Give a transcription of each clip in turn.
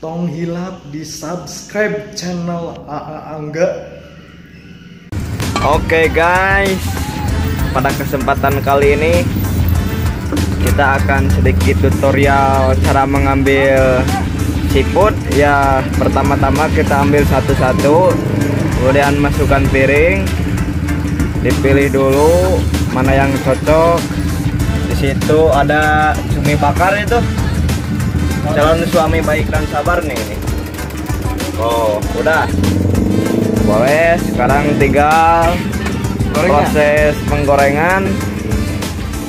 tong hilap di subscribe channel AA Angga. Oke guys, pada kesempatan kali ini kita akan sedikit tutorial cara mengambil siput. Ya, pertama-tama kita ambil satu-satu, kemudian masukkan piring, dipilih dulu mana yang cocok. Di situ ada cumi bakar itu. Calon suami baik dan sabar nih. Oh, udah. Boleh, sekarang tinggal proses penggorengan.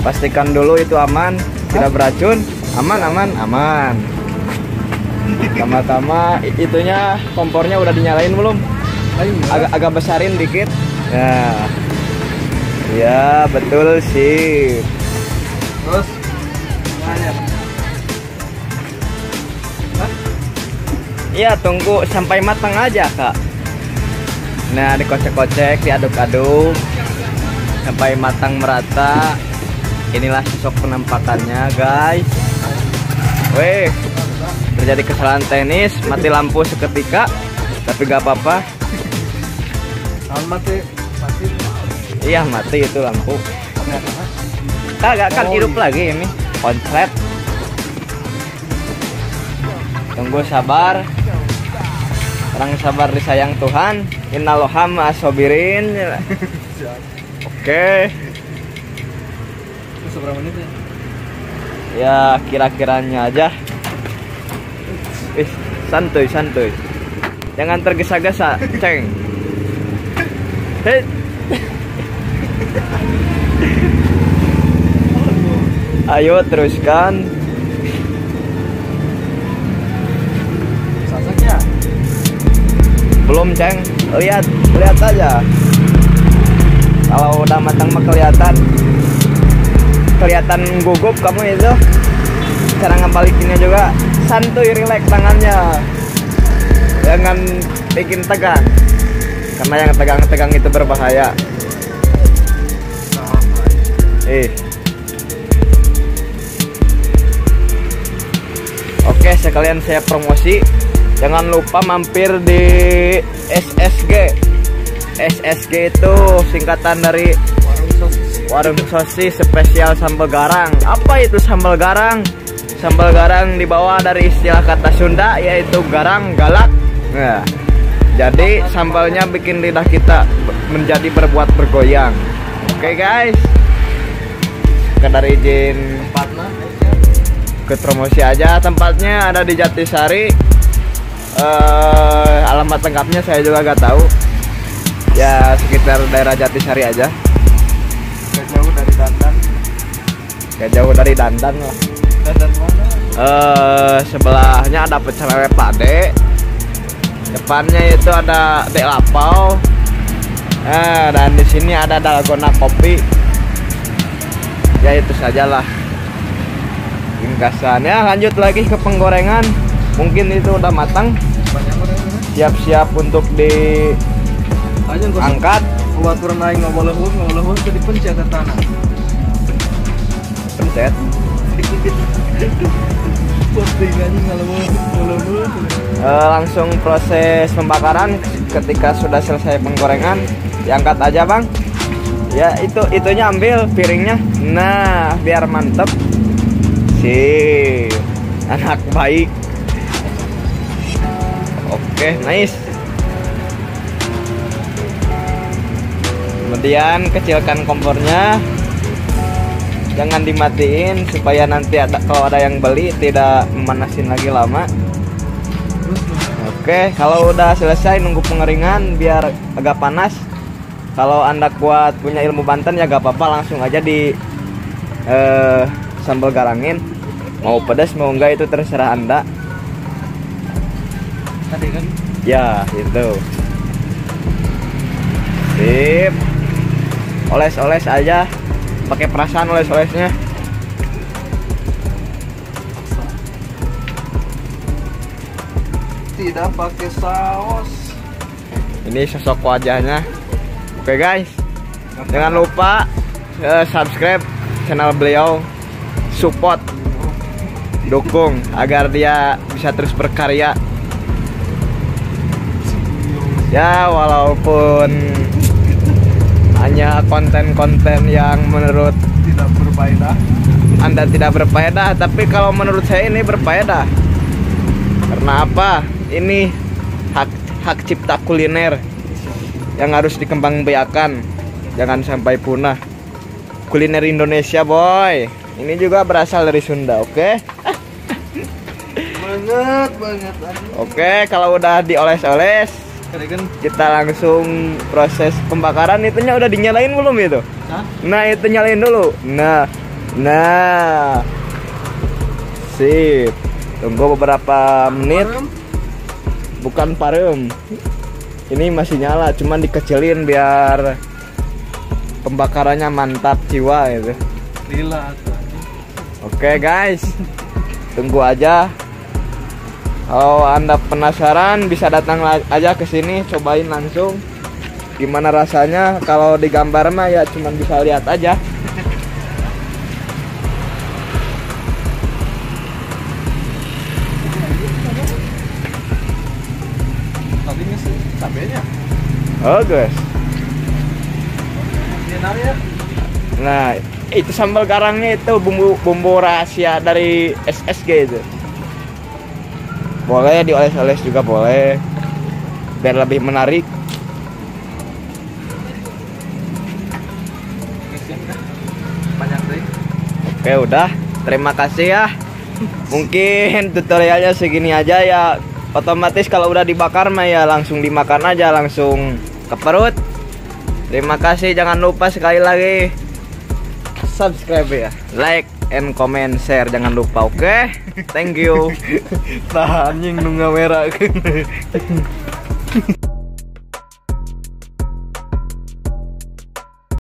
Pastikan dulu itu aman, tidak beracun. Aman. Pertama-tama itunya kompornya udah dinyalain belum? Agak besarin dikit. Nah. Ya, betul sih. Terus iya, tunggu sampai matang aja kak. Nah, dikocek-kocek, diaduk-aduk sampai matang merata. Inilah sosok penampakannya guys. Weh, terjadi kesalahan teknis, mati lampu seketika, tapi gak apa-apa. Mati. Iya, mati itu lampu. Kagak kan hidup lagi ini. Konslet. Tunggu sabar. Orang sabar disayang Tuhan. Innalillahi wa inna ilaihi raji'un. Oke. Seberapa menit ya? Ya, kira-kiranya aja. Santuy. Jangan tergesa-gesa, Ceng. Hei. Ayo teruskan. Sasaknya? Belum, Ceng. Lihat aja. Kalau udah matang mah kelihatan gugup kamu itu. Cara ngembalikinnya juga santuy, rileks tangannya. Jangan bikin tegang. Karena yang tegang-tegang itu berbahaya. Oke, sekalian saya promosi. Jangan lupa mampir di SSG. SSG itu singkatan dari Warung Sosis Spesial Sambal Garang. Apa itu sambal garang? Sambal garang dibawa dari istilah kata Sunda, yaitu garang, galak. Nah, jadi sambalnya bikin lidah kita menjadi berbuat bergoyang. Oke guys, sekedar izin promosi aja. Tempatnya ada di Jatisari. Alamat lengkapnya saya juga gak tahu. Ya, sekitar daerah Jatisari aja. Gak jauh dari Dandan. Lah. Dandan mana? Sebelahnya ada pecel lele pade. Depannya itu ada dek lapau. Dan di sini ada dalgona kopi. Ya itu sajalah. Ringkasannya lanjut lagi ke penggorengan. Mungkin itu udah matang, siap-siap untuk diangkat. Buat perenai ngobrol ke dipencet ke tanah. Pencet. Langsung proses pembakaran. Ketika sudah selesai penggorengan, diangkat aja bang. Ya itunya ambil piringnya. Nah, biar mantep. Anak baik. Oke, nice. Kemudian kecilkan kompornya. Jangan dimatiin supaya nanti kalau ada yang beli tidak memanasin lagi lama. Oke, kalau udah selesai nunggu pengeringan biar agak panas. Kalau Anda kuat punya ilmu Banten ya gak apa-apa, langsung aja di sambal garangin. Mau pedas mau enggak itu terserah Anda. Tadi kan? Ya, itu. Sip. Oles-oles aja. Pakai perasaan oles-olesnya. Tidak pakai saus. Ini sosok wajahnya. Oke guys, jangan lupa subscribe channel beliau. Support, dukung agar dia bisa bisa terus berkarya. Ya walaupun hanya konten-konten yang menurut tidak berfaedah, Anda tidak berfaedah, tapi kalau menurut saya ini berfaedah. Karena apa? Ini hak cipta kuliner yang harus dikembangbiakan, jangan sampai punah. Kuliner Indonesia, boy. Ini juga berasal dari Sunda, oke? Okay? Banget. Oke, okay, kalau udah dioles-oles, kita langsung proses pembakaran. Itunya udah dinyalain belum itu? Hah? Nah, itu nyalain dulu. Nah. Sip. Tunggu beberapa menit. Parem. Bukan parem. Ini masih nyala, cuman dikecilin biar pembakarannya mantap jiwa itu. Lila. Oke, guys. Tunggu aja. Kalau Anda penasaran bisa datang aja ke sini, cobain langsung gimana rasanya. Kalau digambar mah ya cuman bisa lihat aja. Tapi ini sih cabenya. Oh, guys. Nah, itu sambal garangnya itu bumbu rahasia dari SSG itu. Boleh dioles-oles juga boleh, biar lebih menarik. Oke, udah, terima kasih ya. Mungkin tutorialnya segini aja ya. Otomatis kalau udah dibakar mah ya langsung dimakan aja, langsung ke perut. Terima kasih, jangan lupa sekali lagi subscribe ya, like and comment, share, jangan lupa, oke? Okay? Thank you. Tahan anjing nu ngawera.